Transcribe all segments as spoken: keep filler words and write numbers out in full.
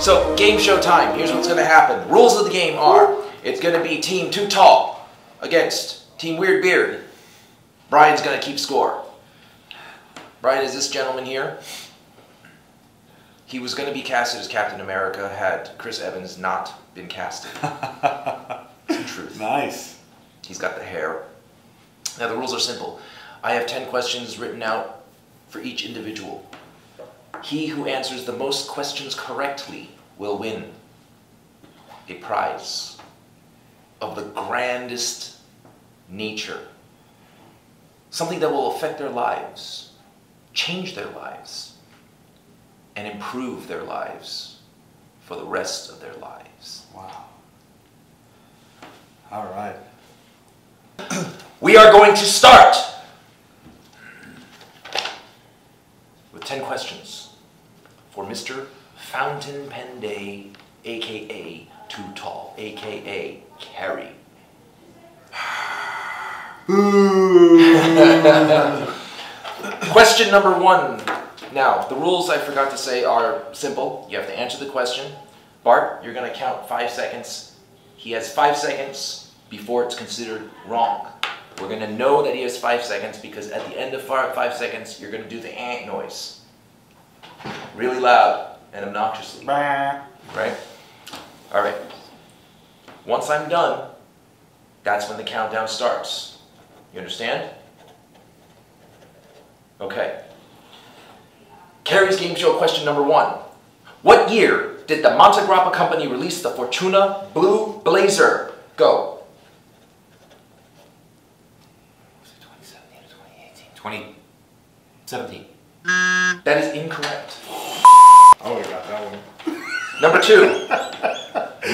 So, game show time. Here's what's going to happen. The rules of the game are, it's going to be Team Too Tall against Team Weird Beard. Brian's going to keep score. Brian is this gentleman here. He was going to be casted as Captain America had Chris Evans not been casted. It's the truth. Nice. He's got the hair. Now, the rules are simple. I have ten questions written out for each individual. He who answers the most questions correctly will win a prize of the grandest nature. Something that will affect their lives, change their lives, and improve their lives for the rest of their lives. Wow. All right. We are going to start with ten questions for Mister Fountain Pen Day, a k a. Too Tall, a k a. Carey. Question number one. Now, the rules I forgot to say are simple. You have to answer the question. Bart, you're going to count five seconds. He has five seconds before it's considered wrong. We're going to know that he has five seconds because at the end of five seconds, you're going to do the ant noise. Really loud and obnoxiously. Right? All right. Once I'm done, that's when the countdown starts. You understand? Okay. Carey's game show question number one. What year did the Montegrappa company release the Fortuna Blue Blazer? Go. Was it twenty seventeen or twenty eighteen? twenty seventeen. That is incorrect. Oh, we got that one. Number two.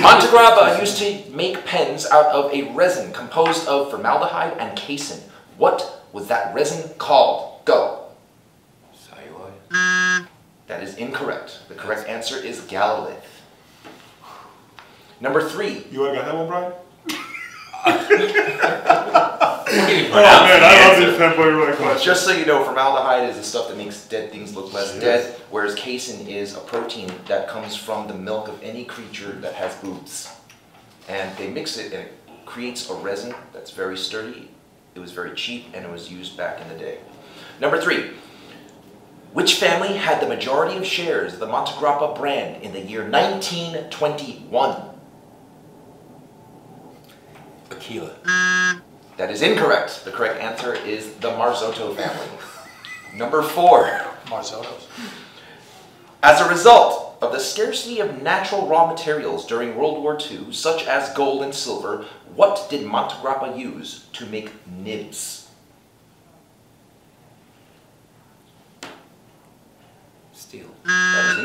Montegrappa used to make pens out of a resin composed of formaldehyde and casein. What was that resin called? Go. Celluloid. That is incorrect. The correct answer is Galilith. Number three. You got that one, Brian? Oh man, I love this Penboy Roy question. Just so you know, formaldehyde is the stuff that makes dead things look less dead, whereas casein is a protein that comes from the milk of any creature that has boobs. And they mix it and it creates a resin that's very sturdy. It was very cheap and it was used back in the day. Number three. Which family had the majority of shares of the Montegrappa brand in the year nineteen twenty-one? Aquila. That is incorrect. The correct answer is the Marzotto family. Number four. Marzottos. As a result of the scarcity of natural raw materials during World War Two, such as gold and silver, what did Montegrappa use to make nibs? Steel. That is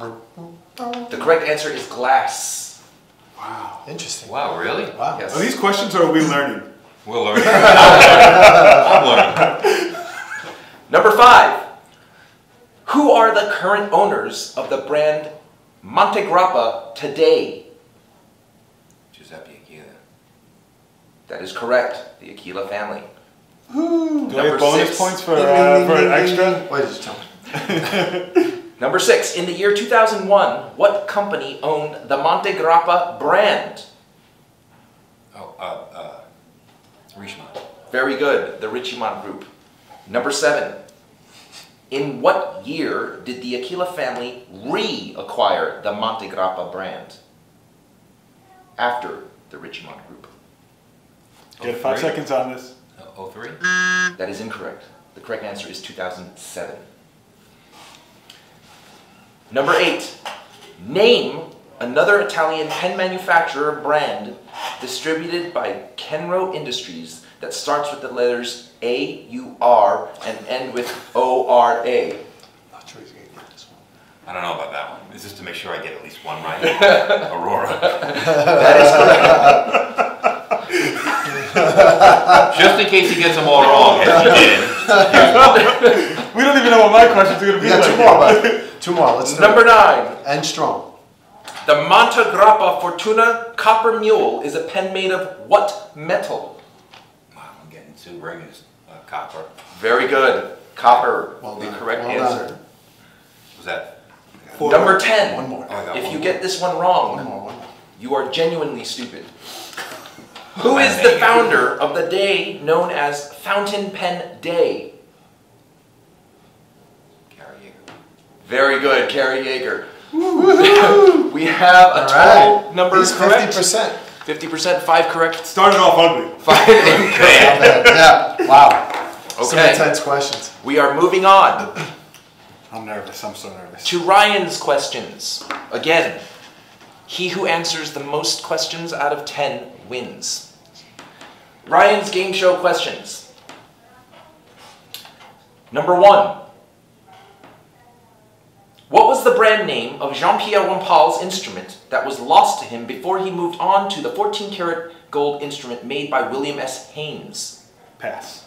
incorrect. The correct answer is glass. Wow. Interesting. Wow, really? Wow. Yes. Well, these questions are we learning? We'll learn. I'm learning. Number five. Who are the current owners of the brand Montegrappa today? Giuseppe Aquila. That is correct. The Aquila family. Ooh. Do Number I have bonus six. points for, uh, for an extra? Why did you tell me? Number six, in the year two thousand one, what company owned the Montegrappa brand? Oh, uh, uh, Richemont. Very good, the Richemont Group. Number seven, in what year did the Aquila family reacquire the Montegrappa brand? After the Richemont Group. You have five seconds on this. Oh, oh three? That is incorrect. The correct answer is two thousand seven. Number eight, name another Italian pen manufacturer brand distributed by Kenro Industries that starts with the letters A U R and end with O R A. Not sure he's going to get this one. I don't know about that one. It's just to make sure I get at least one right. Aurora. That is correct. Just in case he gets them all wrong, as he did. We don't even know what my questions are going to be. Yeah, like. Two more, but. Two more, let's do Number it. nine. And strong. The Montegrappa Fortuna Copper Mule is a pen made of what metal? Wow, I'm getting two rings. Uh, copper. Very good. Copper. Well, the correct well answer. Done. Was that? Four. Number ten. One more. Oh, if one you more. get this one wrong, one more, one more. you are genuinely stupid. Who is the founder of the day known as Fountain Pen Day? Carey Yeager. Very good, Carey Yeager. We have a total right. number He's correct. fifty percent. fifty percent, five correct. Started off ugly. Five incorrect. Yeah, wow. Okay. Some intense questions. We are moving on. I'm nervous, I'm so nervous. To Ryan's questions. Again, he who answers the most questions out of ten wins. Ryan's game show questions. Number one. What was the brand name of Jean-Pierre Rumpal's instrument that was lost to him before he moved on to the fourteen karat gold instrument made by William S. Haynes? Pass.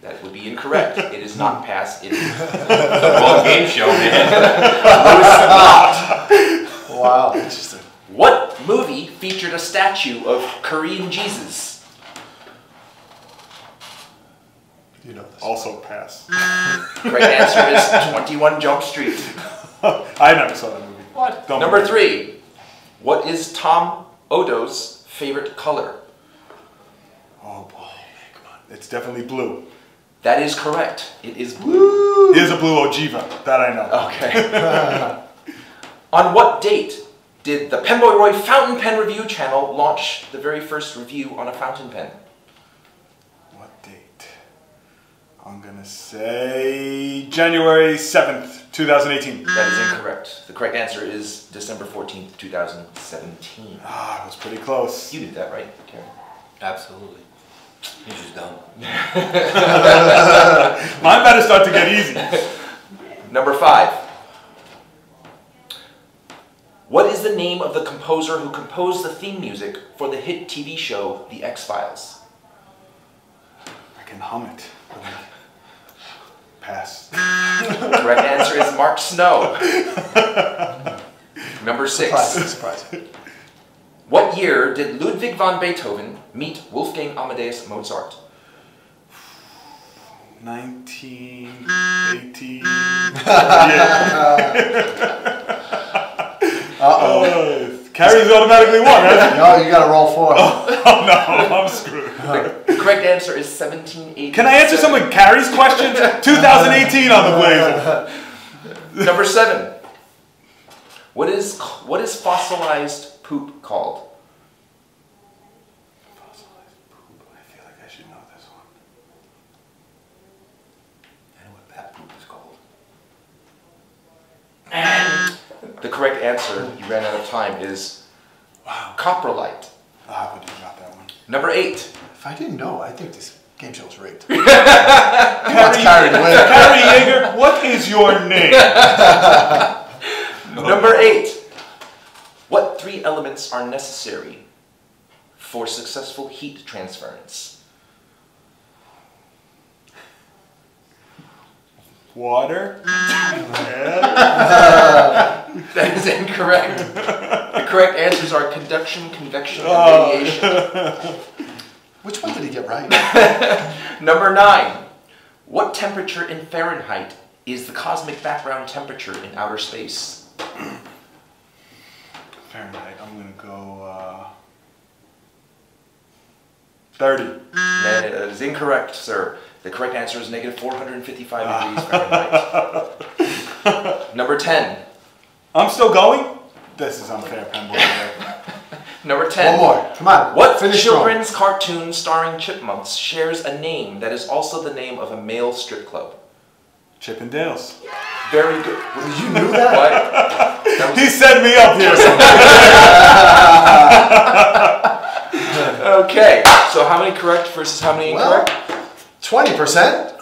That would be incorrect. It is not pass. It is a long game show, man. Lewis Scott. Wow. Interesting. What movie featured a statue of Korean Jesus? You know this. Also pass. Correct answer is twenty-one Jump Street. I never saw that movie. What? Don't Number remember. three. What is Tom Odo's favorite color? Oh boy, come on. It's definitely blue. That is correct. It is blue. It is a blue Ojiva. That I know. Okay. On what date did the Penboy Roy Fountain Pen Review channel launch the very first review on a fountain pen? What date? I'm gonna say January seventh, two thousand eighteen. That is incorrect. The correct answer is December fourteenth, two thousand seventeen. Ah, it was pretty close. You did that, right, Karen? Absolutely. He's just dumb. Mine better start to get easy. Number five. What is the name of the composer who composed the theme music for the hit T V show, The X-Files? I can hum it. Pass. The correct answer is Mark Snow. Number six. Surprise, surprise. What year did Ludwig van Beethoven meet Wolfgang Amadeus Mozart? nineteen eighteen. Uh-oh. Uh, Carrie's automatically won, right? No, you gotta roll four. Oh, oh no, I'm screwed. The correct answer is seventeen eighty-seven. Can I answer some of Carrie's questions? two thousand eighteen on the blazer. Number seven. What is, what is fossilized poop called? Fossilized poop? I feel like I should know this one. I know what that poop is called. And the correct answer, you ran out of time, is wow. coprolite. Ah, I would have got that one. Number eight. If I didn't know, I think this game show is rigged. Carey Yeager, what is your name? No. Number eight. What three elements are necessary for successful heat transference? Water? That is incorrect. The correct answers are conduction, convection, and radiation. Which one did he get right? Number nine. What temperature in Fahrenheit is the cosmic background temperature in outer space? Fahrenheit, I'm going to go uh, thirty. That is incorrect, sir. The correct answer is negative four hundred fifty-five uh. degrees Fahrenheit. Number ten. I'm still going? This is unfair, Penboy. Number ten. One more. Come on. What Finish children's strong. cartoon starring chipmunks shares a name that is also the name of a male strip club? Chip and Dale's. Very good. Well, you knew that? What? He set me up here. Okay. So how many correct versus how many well, incorrect? twenty percent.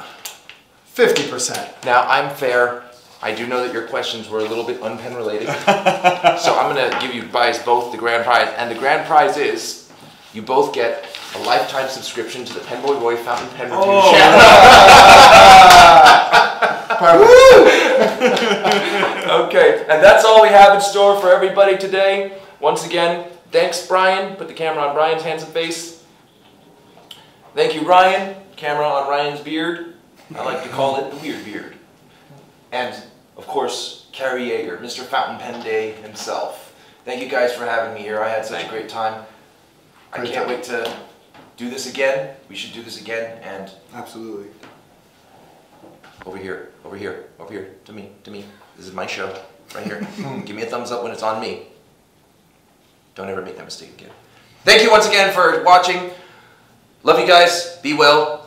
fifty percent. Now, I'm fair. I do know that your questions were a little bit unpen related. So I'm going to give you guys both the grand prize. And the grand prize is you both get a lifetime subscription to the Penboy Roy Fountain Pen Review oh. channel. Okay, and that's all we have in store for everybody today. Once again, thanks Brian. Put the camera on Brian's hands and face. Thank you Ryan. Camera on Ryan's beard. I like to call it the weird beard. And of course, Carey Yeager, Mister Fountain Pen Day himself. Thank you guys for having me here. I had such Thank a great time. I great can't time. wait to do this again. We should do this again, and... Absolutely. Over here, over here, over here, to me, to me. This is my show, right here. Give me a thumbs up when it's on me. Don't ever make that mistake again. Thank you once again for watching. Love you guys. Be well.